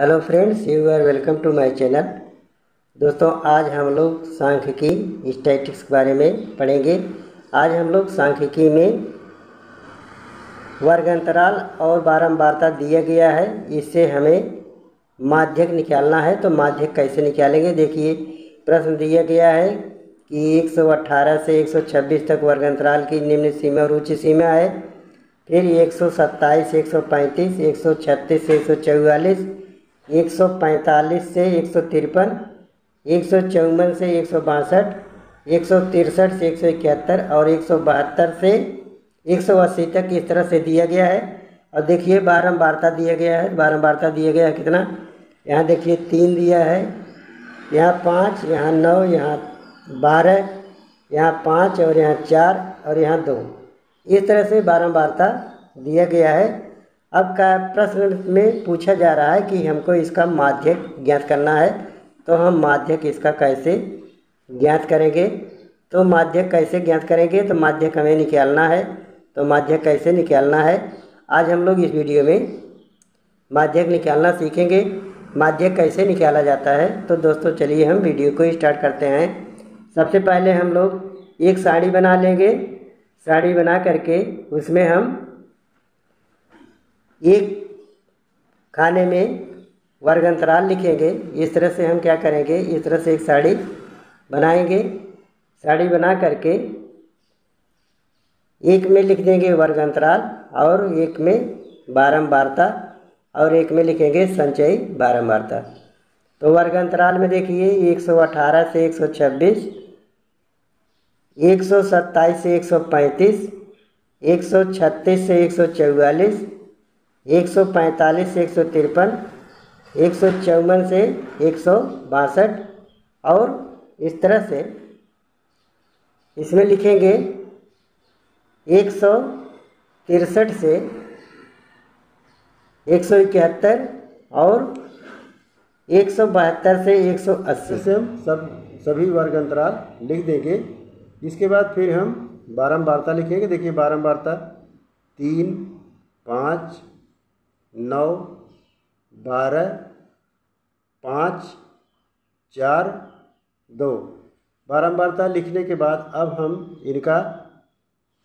Hello friends, you are welcome to my channel. दोस्तों, आज हम लोग सांख्यिकी स्टैटिक्स के बारे में पढ़ेंगे। आज हम लोग सांख्यिकी में वर्ग अंतराल और बारंबारता दिया गया है, इससे हमें माध्यक निकालना है। तो माध्यक कैसे निकालेंगे, देखिए। प्रश्न दिया गया है कि 118 से 126 तक वर्ग अंतराल की निम्न सीमा और ऊँची सीमा है, फिर 127 से 135, 136 से 144, 145 से 153, 154 से 162, 163 से 171 और 172 से 180 तक इस तरह से दिया गया है। और देखिए बारंबारता दिया गया है। बारंबारता दिया गया है कितना, यहाँ देखिए 3 दिया है, यहाँ 5, यहाँ 9, यहाँ 12, यहाँ 5 और यहाँ 4 और यहाँ 2। इस तरह से बारंबारता दिया गया है। अब का प्रश्न में पूछा जा रहा है कि हमको इसका माध्यक ज्ञात करना है, तो हम माध्यक इसका कैसे ज्ञात करेंगे। तो माध्यक कैसे ज्ञात करेंगे, तो माध्यक हमें निकालना है। तो माध्यक कैसे निकालना है, आज हम लोग इस वीडियो में माध्यक निकालना सीखेंगे। माध्यक कैसे निकाला जाता है, तो दोस्तों चलिए हम वीडियो को स्टार्ट करते हैं। सबसे पहले हम लोग एक साड़ी बना लेंगे। साड़ी बना करके उसमें हम एक खाने में वर्ग अंतराल लिखेंगे। इस तरह से हम क्या करेंगे, इस तरह से एक साड़ी बनाएंगे। साड़ी बना करके एक में लिख देंगे वर्ग अंतराल और एक में बारंबारता और एक में लिखेंगे संचयी बारंबारता। तो वर्ग अंतराल में देखिए 118 से 126, 127 से 135, 136 से 144, 145 से 153, 154 से 162 और इस तरह से इसमें लिखेंगे 163 से 171 और 172 से 180 से हम सभी वर्ग अंतराल लिख देंगे। इसके बाद फिर हम बारंबारता लिखेंगे। देखिए बारंबारता 3, 5, 9, 12, 5, 4, 2। बारंबारता लिखने के बाद अब हम इनका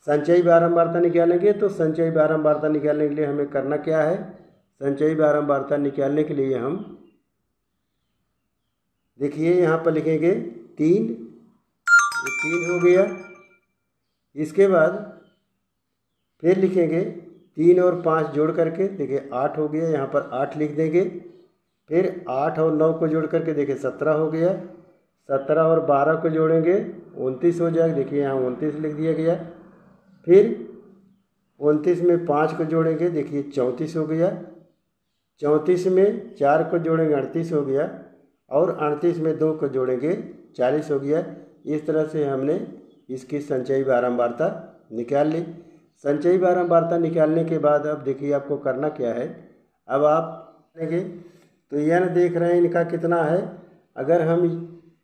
संचयी बारंबारता निकालेंगे। तो संचयी बारंबारता निकालने के लिए हमें करना क्या है, संचयी बारंबारता निकालने के लिए हम देखिए यहाँ पर लिखेंगे 3, 3 हो गया। इसके बाद फिर लिखेंगे 3 और 5 जोड़ करके, देखिए 8 हो गया, यहाँ पर 8 लिख देंगे। फिर 8 और 9 को जोड़ करके देखिए 17 हो गया। 17 और 12 को जोड़ेंगे 29 हो जाएगा, देखिए यहाँ 29 लिख दिया गया। फिर 29 में 5 को जोड़ेंगे, देखिए 34 हो गया। 34 में 4 को जोड़ेंगे 38 हो गया और 38 में 2 को जोड़ेंगे 40 हो गया। इस तरह से हमने इसकी संचयी बारंबारता निकाल ली। संचयी बारंबारता निकालने के बाद अब देखिए आपको करना क्या है। अब आप देखेंगे तो यह देख रहे हैं इनका कितना है, अगर हम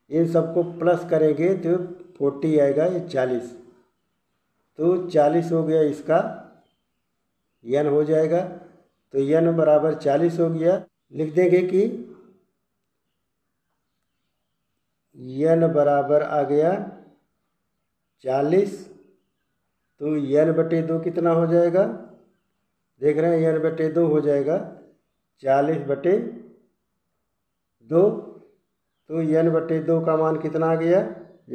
इन सबको प्लस करेंगे तो 40 आएगा, ये 40, तो 40 हो गया, इसका यन हो जाएगा। तो यन बराबर 40 हो गया। लिख देंगे कि यन बराबर आ गया 40, तो यन बटे 2 कितना हो जाएगा, देख रहे हैं यन बटे 2 हो जाएगा 40 बटे 2। तो यन बटे 2 का मान कितना आ गया,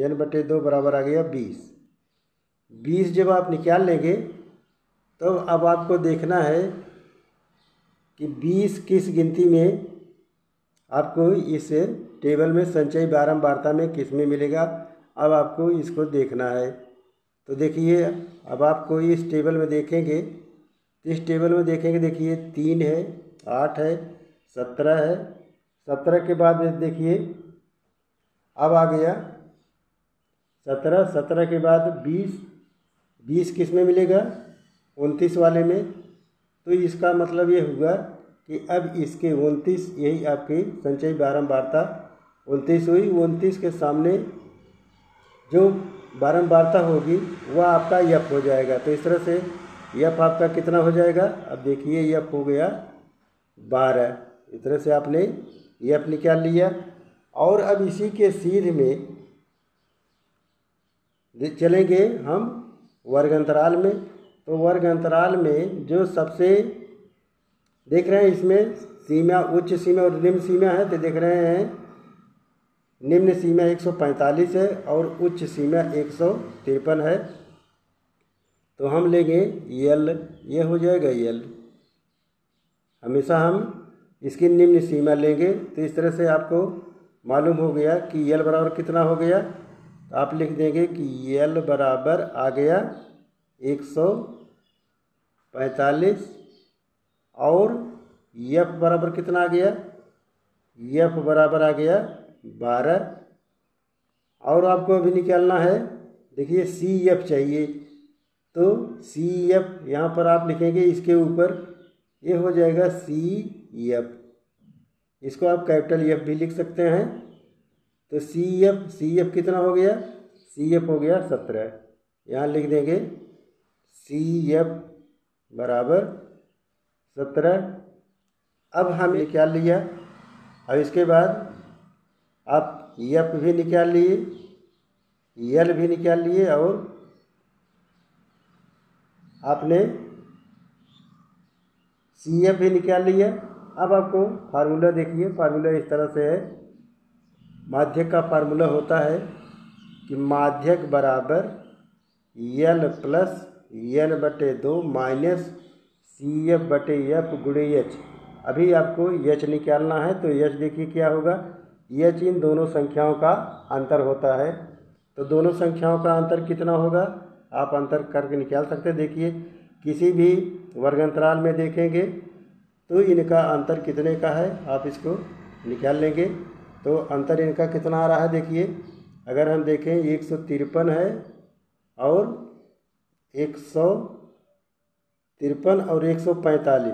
यन बटे 2 बराबर आ गया 20। जब आप निकाल लेंगे तो अब आपको देखना है कि 20 किस गिनती में आपको इस टेबल में संचयी बारंबारता में किस में मिलेगा। अब आपको इसको देखना है। तो देखिए अब आपको इस टेबल में देखेंगे, इस टेबल में देखेंगे, देखिए 3 है, 8 है, 17 है। 17 के बाद देखिए अब आ गया 17, 17 के बाद 20 किस में मिलेगा, 29 वाले में। तो इसका मतलब ये हुआ कि अब इसके 29, यही आपकी संचयी बारंबारता 29 हुई। 29 के सामने जो बारंबारता होगी वह आपका यफ हो जाएगा। तो इस तरह से यफ आपका कितना हो जाएगा, अब देखिए यफ हो गया 12। इस तरह से आपने ये अपने क्या लिया। और अब इसी के सीध में चलेंगे हम वर्ग अंतराल में। तो वर्ग अंतराल में जो सबसे देख रहे हैं इसमें सीमा, उच्च सीमा और निम्न सीमा है। तो देख रहे हैं निम्न सीमा 145 है और उच्च सीमा 153 है। तो हम लेंगे यल, ये हो जाएगा यल। हमेशा हम इसकी निम्न सीमा लेंगे। तो इस तरह से आपको मालूम हो गया कि यल बराबर कितना हो गया। तो आप लिख देंगे कि यल बराबर आ गया 145 और यफ बराबर कितना आ गया, यफ बराबर आ गया 12। और आपको अभी निकालना है, देखिए सी एफ चाहिए। तो सी एफ यहाँ पर आप लिखेंगे, इसके ऊपर ये हो जाएगा सी एफ। इसको आप कैपिटल एफ भी लिख सकते हैं। तो सी एफ कितना हो गया, सी एफ हो गया 17। यहाँ लिख देंगे सी एफ बराबर 17। अब हम निकाल लिया। अब इसके बाद आप एफ भी निकाल लिए, यल भी निकाल लिए और आपने सी एफ भी निकाल लिया। अब आपको फार्मूला देखिए। फार्मूला इस तरह से है, माध्यक का फार्मूला होता है कि माध्यक बराबर यल प्लस एन बटे 2 माइनस सी एफ बटे एफ गुणे एच। अभी आपको एच निकालना है। तो एच देखिए क्या होगा, एच इन दोनों संख्याओं का अंतर होता है। तो दोनों संख्याओं का अंतर कितना होगा, आप अंतर करके निकाल सकते हैं। देखिए किसी भी वर्ग अंतराल में देखेंगे तो इनका अंतर कितने का है, आप इसको निकाल लेंगे। तो अंतर इनका कितना आ रहा है, देखिए अगर हम देखें 153 है और 153 और 145,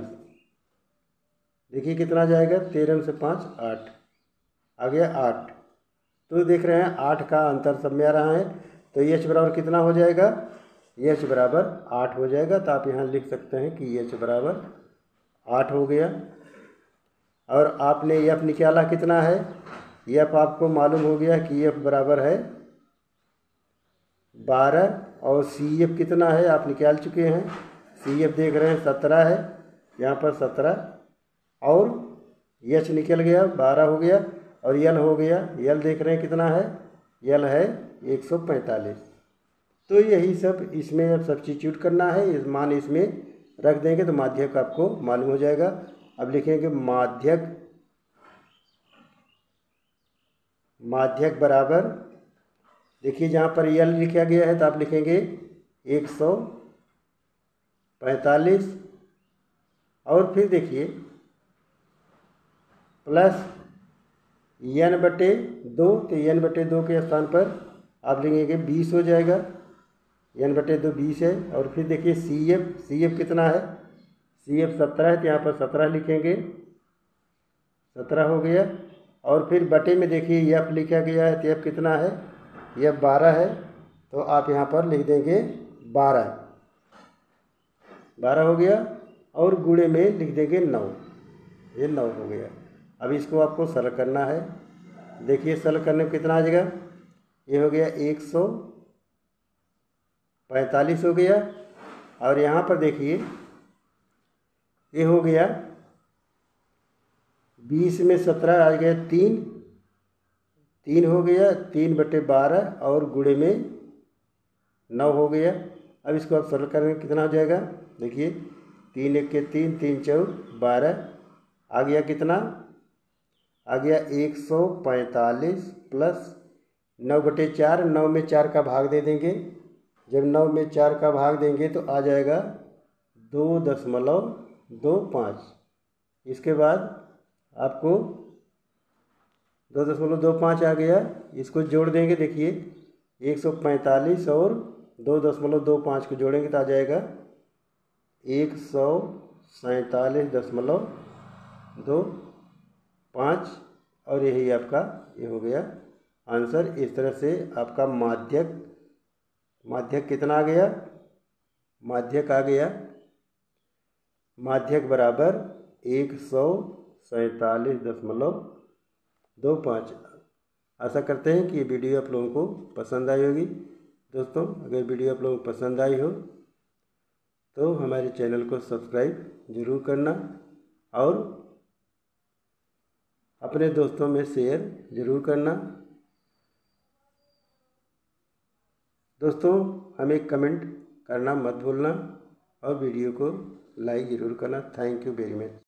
देखिए कितना जाएगा, 13 से 5 8 आ गया 8। तो देख रहे हैं 8 का अंतर सब में आ रहा है। तो एच बराबर कितना हो जाएगा, एच बराबर 8 हो जाएगा। तो आप यहाँ लिख सकते हैं कि एच बराबर 8 हो गया। और आपने एफ निकाला कितना है, एफ आपको मालूम हो गया कि एफ बराबर है 12 और सी एफ कितना है आप निकाल चुके हैं। सी एफ देख रहे हैं 17 है, यहाँ पर 17 और एच निकल गया 12 हो गया और यल हो गया, यल देख रहे हैं कितना है, यल है 145। तो यही सब इसमें अब सब्स्टिट्यूट करना है, इस मान इसमें रख देंगे तो माध्यक आपको मालूम हो जाएगा। अब लिखेंगे माध्यक बराबर, देखिए जहाँ पर यल लिखा गया है तो आप लिखेंगे 145 और फिर देखिए प्लस एन बटे 2। तो एन बटे 2 के स्थान पर आप लिखेंगे 20 हो जाएगा, एन बटे 2 20 है। और फिर देखिए सी एफ कितना है, सी एफ 17 है तो यहाँ पर 17 लिखेंगे, 17 हो गया। और फिर बटे में देखिए एफ लिखा गया है तो एफ कितना है, एफ 12 है। तो आप यहाँ पर लिख देंगे 12 हो गया और गुणे में लिख देंगे 9, ये 9 हो गया। अब इसको आपको सरल करना है। देखिए सरल करने में कितना आ जाएगा, ये हो गया 145 हो गया और यहाँ पर देखिए ये हो गया 20 में 17 आ गया 3 हो गया, 3 बटे 12 और गुणे में 9 हो गया। अब इसको आप सरल करने में कितना हो जाएगा, देखिए 3 1 के 3, 3 4 12 आ गया, कितना आ गया 145 प्लस 9 बटे 4। 9 में 4 का भाग दे देंगे, जब 9 में 4 का भाग देंगे तो आ जाएगा 2.25। इसके बाद आपको 2.25 आ गया, इसको जोड़ देंगे। देखिए 145 और 2.25 को जोड़ेंगे तो आ जाएगा 147.25 और यही आपका ये हो गया आंसर। इस तरह से आपका माध्यक कितना आ गया, माध्यक बराबर 1 47.25। आशा करते हैं कि ये वीडियो आप लोगों को पसंद आई होगी। दोस्तों, अगर वीडियो आप लोगों को पसंद आई हो तो हमारे चैनल को सब्सक्राइब ज़रूर करना और अपने दोस्तों में शेयर ज़रूर करना। दोस्तों, हमें कमेंट करना मत भूलना और वीडियो को लाइक ज़रूर करना। Thank you very much.